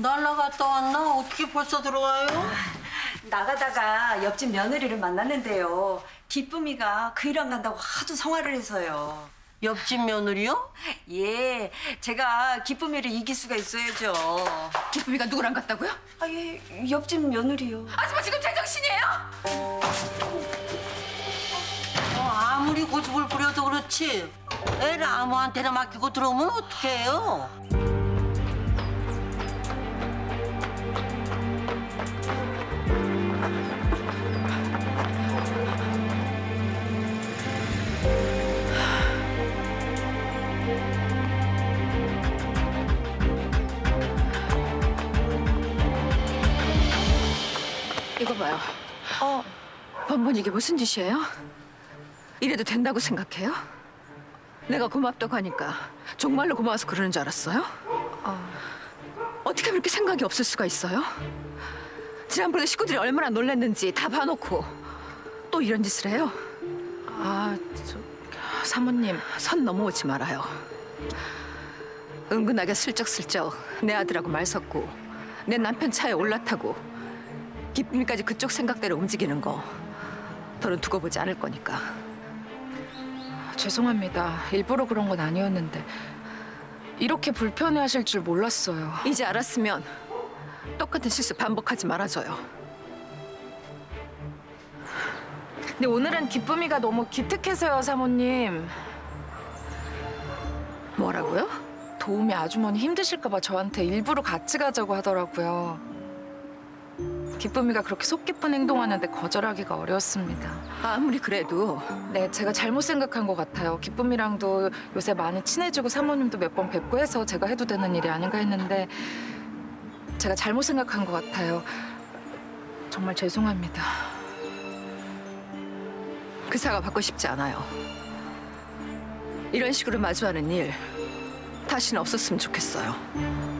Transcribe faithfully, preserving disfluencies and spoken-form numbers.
날라갔다 왔나? 어떻게 벌써 들어와요? 아, 나가다가 옆집 며느리를 만났는데요. 기쁨이가 그이랑 간다고 하도 성화를 해서요. 옆집 며느리요? 예, 제가 기쁨이를 이길 수가 있어야죠. 기쁨이가 누구랑 갔다고요? 아, 예, 옆집 며느리요. 아줌마 지금 제정신이에요? 어, 아무리 고집을 부려도 그렇지 애를 아무한테나 맡기고 들어오면 어떡해요? 이거 봐요. 어, 번번 이게 무슨 짓이에요? 이래도 된다고 생각해요? 내가 고맙다고 하니까 정말로 고마워서 그러는 줄 알았어요? 어. 어떻게 그렇게 생각이 없을 수가 있어요? 지난번에 식구들이 얼마나 놀랐는지 다 봐놓고 또 이런 짓을 해요? 아, 저, 사모님 선 넘어오지 말아요. 은근하게 슬쩍슬쩍 내 아들하고 말 섞고 내 남편 차에 올라타고 기쁨이까지 그쪽 생각대로 움직이는 거 더는 두고 보지 않을 거니까. 죄송합니다. 일부러 그런 건 아니었는데 이렇게 불편해하실 줄 몰랐어요. 이제 알았으면 똑같은 실수 반복하지 말아줘요. 근데 오늘은 기쁨이가 너무 기특해서요, 사모님. 뭐라고요? 도우미 아주머니 힘드실까 봐 저한테 일부러 같이 가자고 하더라고요. 기쁨이가 그렇게 속 깊은 행동하는데 거절하기가 어려웠습니다. 아무리 그래도 네, 제가 잘못 생각한 것 같아요. 기쁨이랑도 요새 많이 친해지고 사모님도 몇 번 뵙고 해서 제가 해도 되는 일이 아닌가 했는데 제가 잘못 생각한 것 같아요. 정말 죄송합니다. 그 사과 받고 싶지 않아요. 이런 식으로 마주하는 일 다시는 없었으면 좋겠어요.